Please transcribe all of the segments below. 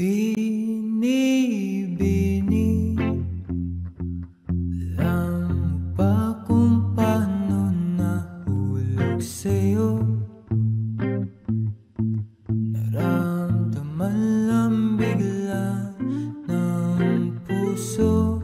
Bini-bini lang pa kung paano nahulog sa'yo. Naramdaman lang bigla ng puso.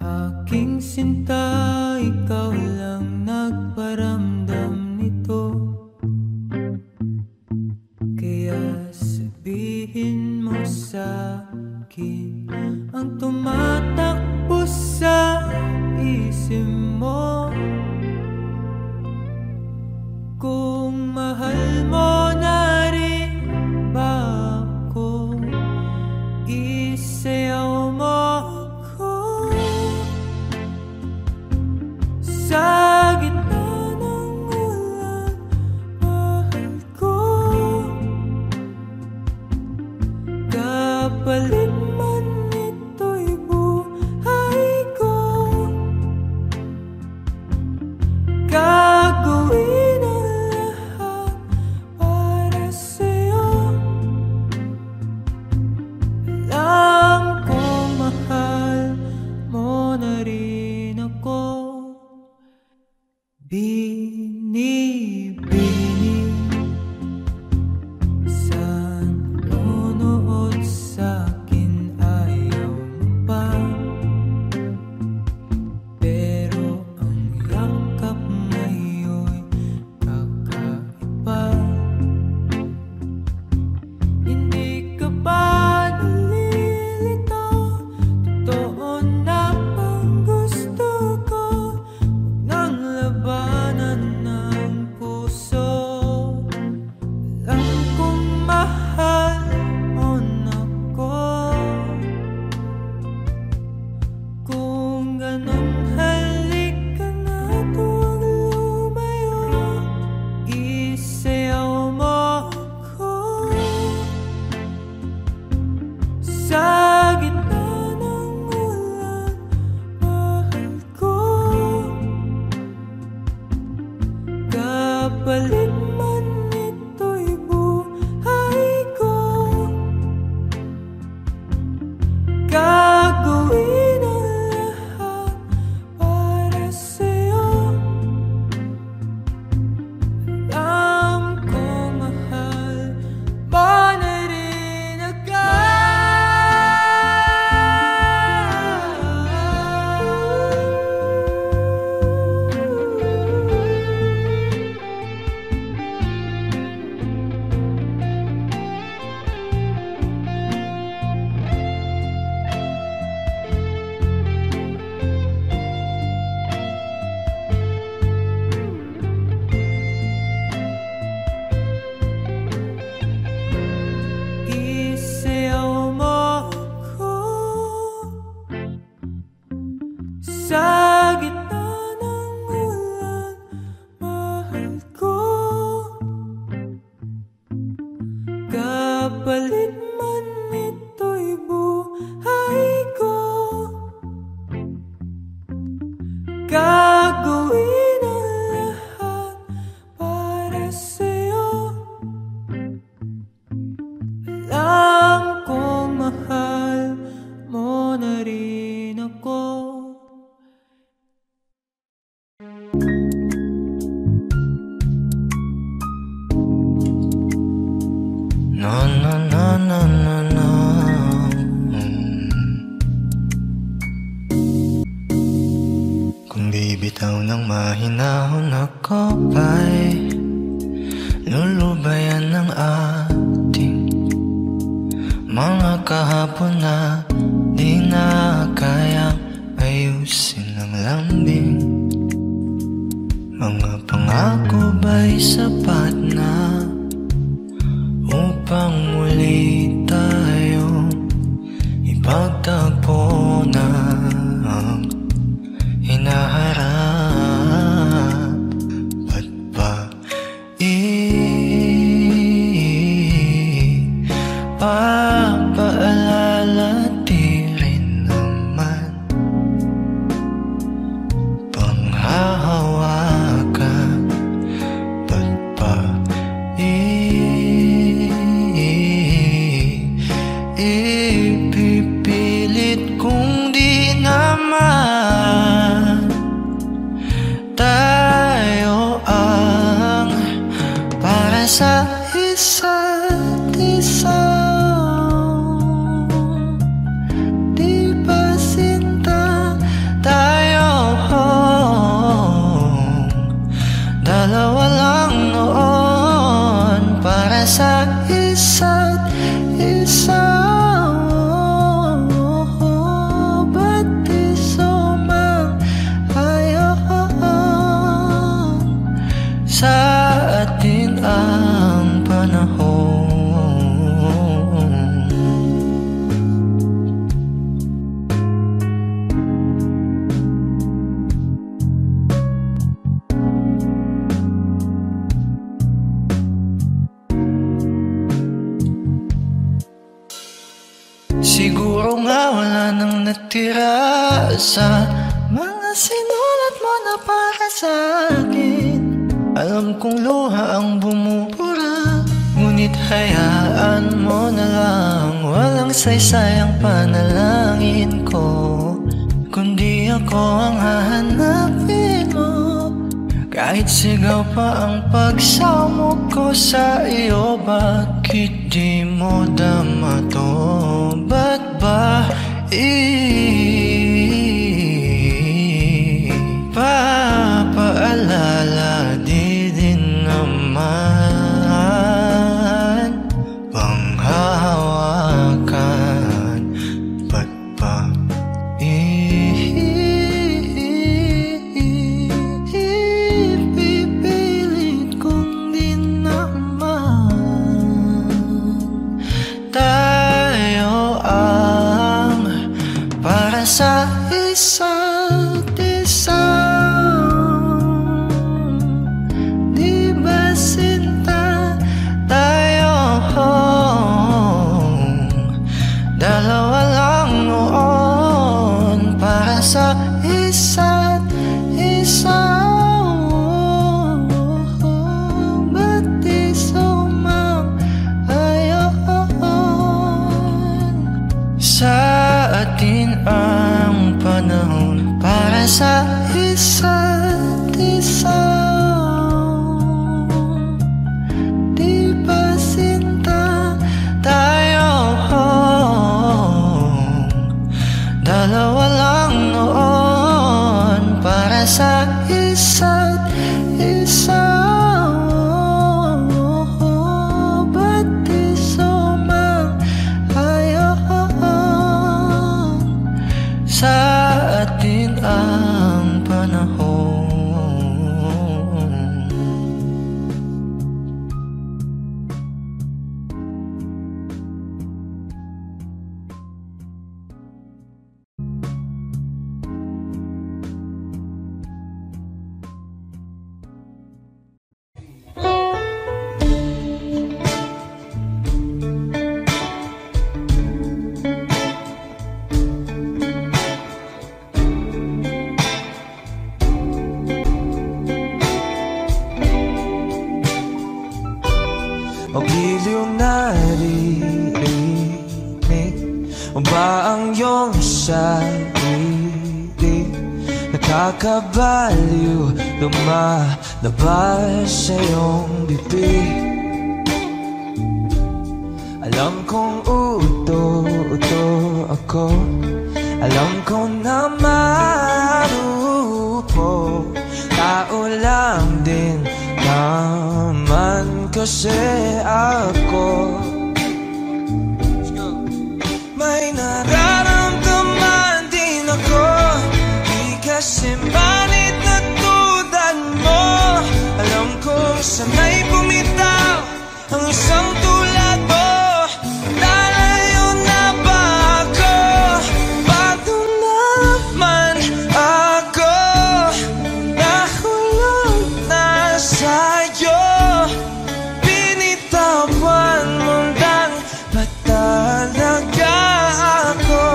Aking sinta, ikaw lang nagparamdam nito. Kaya sabihin mo sa'kin ang tumatakbo sa isip mo. Kung mahal mo na rin ba ako, isayaw mo ako sa kapalit man ito'y buhay ko. Gagawin ang lahat para sa'yo. Alam kong mahal mo na rin ako. Bini-bini saan nunood sa kapalit man ito'y buhay ko. Gagawin ang lahat para sa'yo. Alam kong mahal mo na rin ako. Sa gitna ng ulan, mahal ko. Kapalit man ito'y buhay ko. Gagawin ang lahat para sa'yo. Alam kong mahal mo na rin ako. Kung bibitaw ng mahinahon ako ba'y lulubayan ng ating mga kahapon na di na kayang ayusin ng lambing. Mga pangako ba'y sapat na upang muli tayo ipagtagpo na ang hinaharap? Ba't ba ipapaalala? Di rin naman panghahawakan. Ba't ba Siguro nga wala nang natira sa mga sinulat mo na para sa akin. Alam kong luha ang bumubura, ngunit hayaan mo na lang. Walang saysay ang panalangin ko, kundi ako ang hahanapin mo. Kahit sigaw pa ang pagsamo ko sa iyo, bakit di mo dama to? Ba't ba ipapaalala? Di din naman panghahawakan. Ba't ba ipipilit kung di naman tayo ang para sa isa't isa? Ang panahon para sa isa't isa, di ba sinta tayo? Dalawa lang noon para sa isa't isa. Nakakabaliw, lumalabas sa iyong bibig. Alam kong uto ako, alam ko na marupo. Tao lang din naman kasi ako. May nararamdaman din ako, kasi manit na tulad mo. Alam ko sanay bumitaw ang isang tulad mo. Lalayo na ba ako? Bago naman ako nahulog na sa'yo, binitawan mong dang patalaga ako.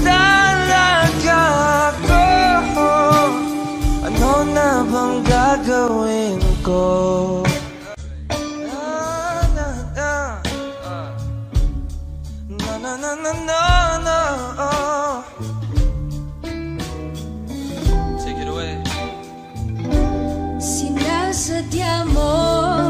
Talaga ako, ano na bang gagawin ko? Take it away. Sinasadya mo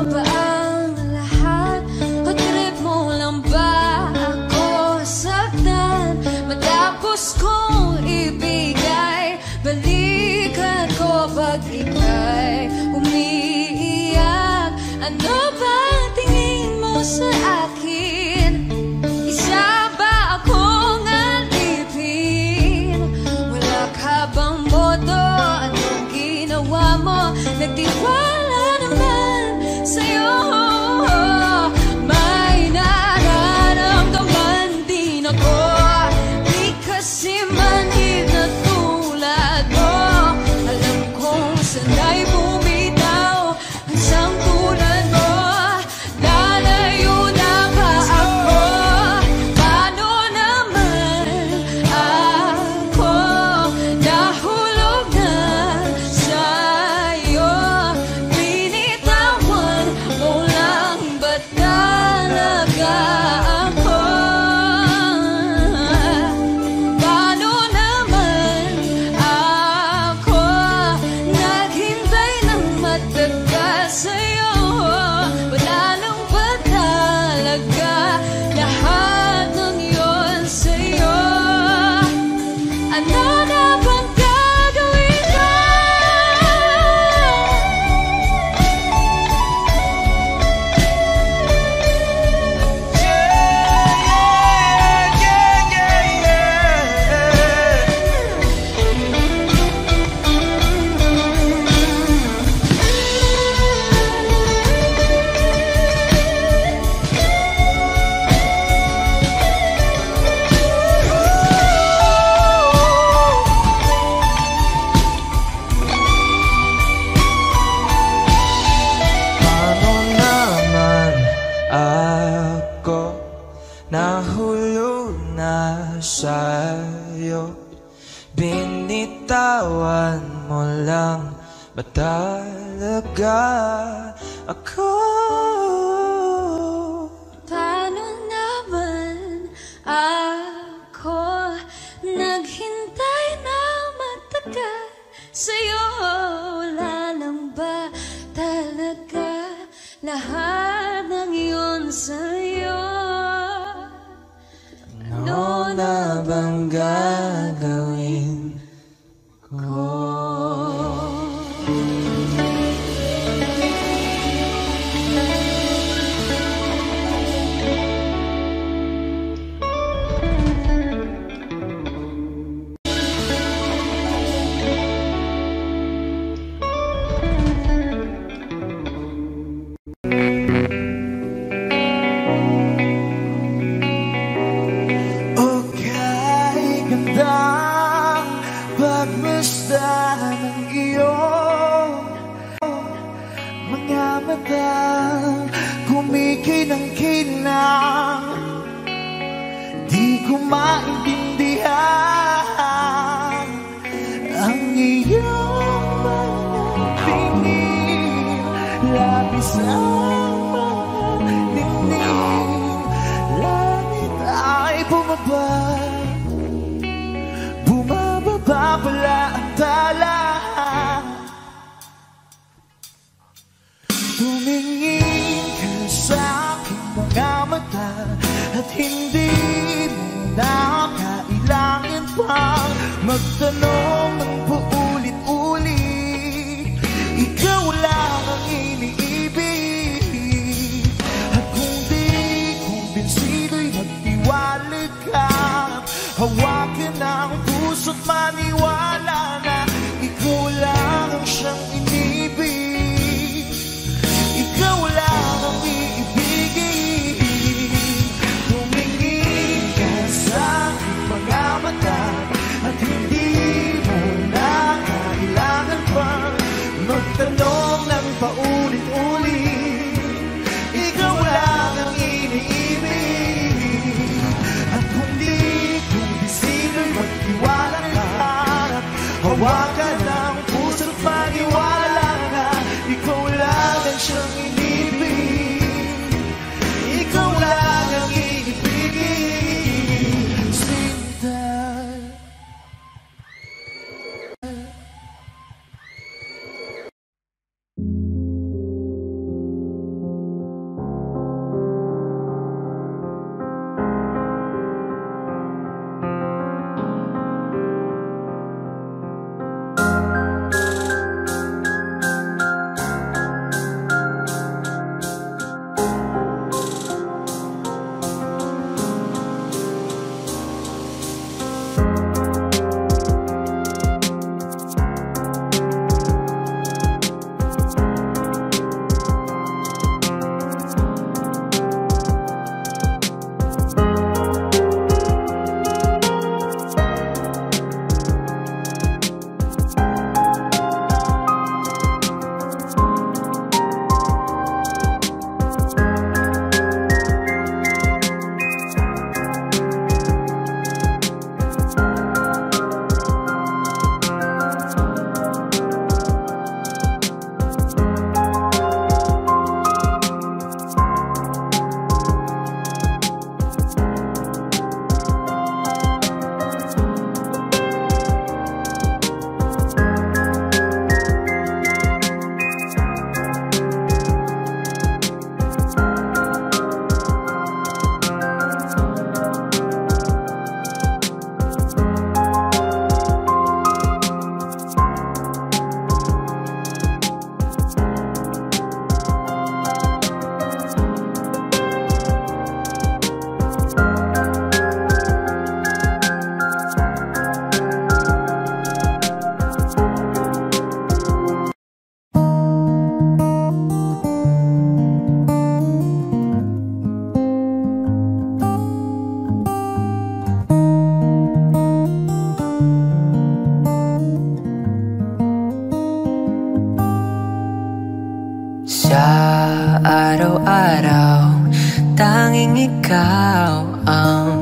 ba ang lahat? O trip mo lang ba ako saktan? Matapos kong ibigay, balikan ko pag ika'y umiiyak. Ano ba ang tingin mo sa akin? Isa ba akong alipin? Wala ka bang boto? Anong ginawa mo? Nagtiwala naman sa'yo. May nararamdaman din ako, nahulo na sa'yo, binitawan mo lang ba talaga ako? Paano naman ako naghintay na matagal sa'yo? Wala lang ba talaga lahat ng yun sa'yo? Ano na bang gagawin ko? Sa araw-araw, tanging ikaw ang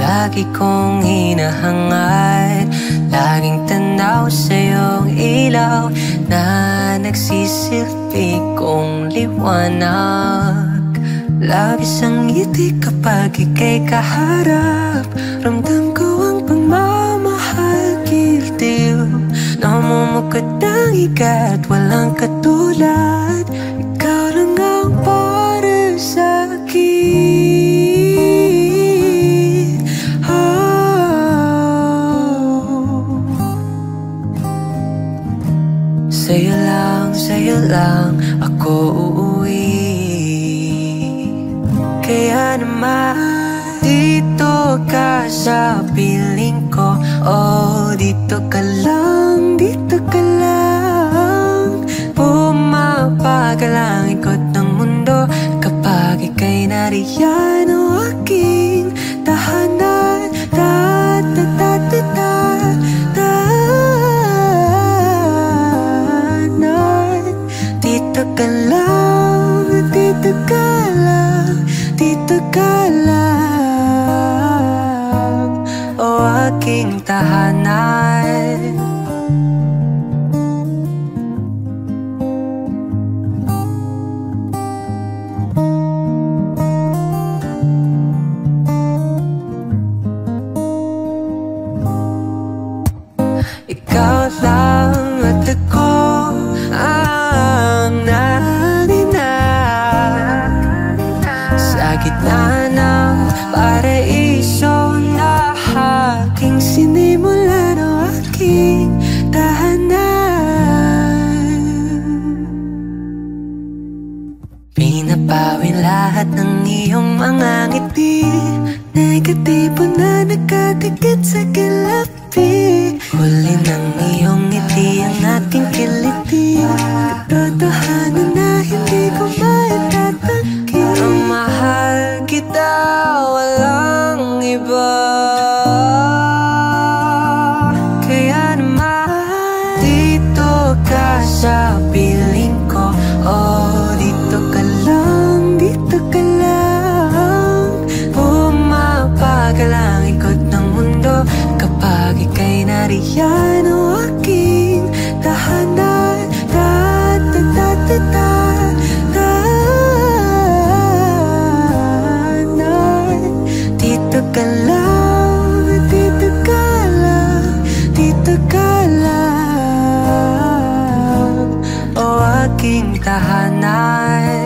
lagi kong hinahangad, laging tanaw sa iyong ilaw na nagsisilpi kong liwanag. Labis ang ngiti kapag ika'y kaharap, ramdam ko ang pagmamahal kiltiw. Namumukod ng ikat, walang katulad, ikaw lang ang para sa'kin. Sa'yo lang ako uuwi, kaya naman dito ka sa piling ko. Oh, dito ka lang, dito ka lang. Pumapagal ikot ng mundo kapag ika'y nariyan. O aking tahanan, dito ka lang, dito ka lang, dito ka lang, o aking tahanan. Ikaw lang at ako ang naninag sa gitna ng paraiso na aking sinimula o aking tahanan. Pinapawi lahat ng iyong mga ngiti, negatibo na nakatikit sa kilapi. Huli ng iyong ngiti ang aking kiliti, katotohanan na hindi ko maitatanggi. Ang mahal kita, walang iba. Kaya naman dito ka sa piling ko. Oh, dito ka lang, dito ka lang. Pumapagal ang ikot ng mundo kapag ika'y nariyan, o aking tahanan. Dito ka lang, dito ka lang, dito ka lang, o aking tahanan.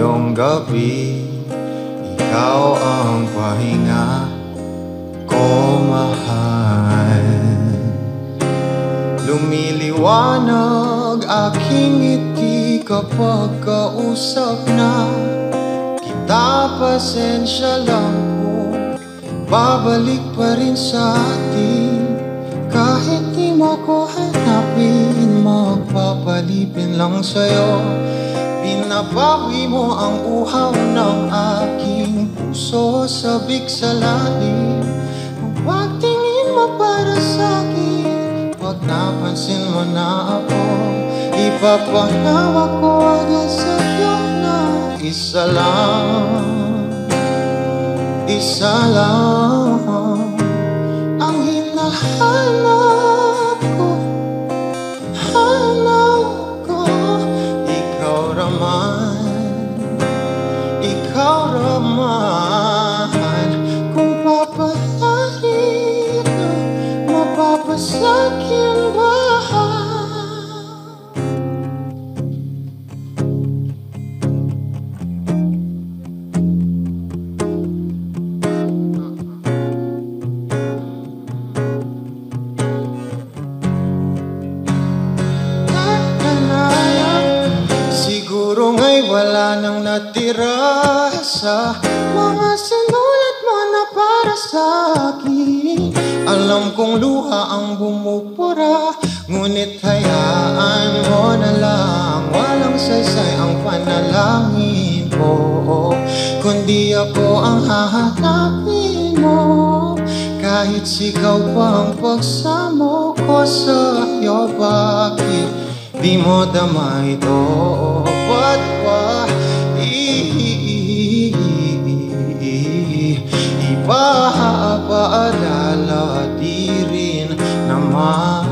ngayong gabi, ikaw ang pahinga ko, mahal. Lumiliwanag aking ngiti kapag kausap na kita. Pasensya lang kung babalik pa rin sa atin, kahit di mo ko hanapin, magpapalipin lang sa'yo. Pinabawi mo ang uhaw ng aking puso, sabik sa lalim. Huwag tingin mo para sa'kin, huwag napansin mo na ako. Ipapangawa ko agad sa'yo na isa lang, isa lang ang hinahanap ko, hanap ko. Ikaw raman, ikaw raman. Kung papahari ka, mapapasakin ba? Wala nang natira sa mga sinulat mo na para sa akin. Alam kong luha ang bumupura, ngunit hayaan mo na lang. Walang saysay ang panalangin ko, kundi ako ang hahanapin mo. Kahit sigaw pa ang pagsamo ko sa'yo, bakit di mo dama ito? Ba't pa ipapaalala? Di rin naman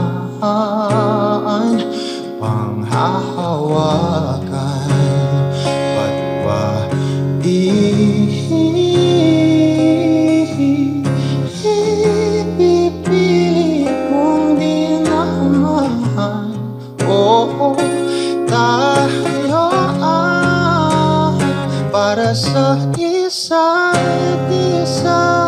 panghahawakan. Ba't pa ipipili kung di naman tayo para sa isa't isa?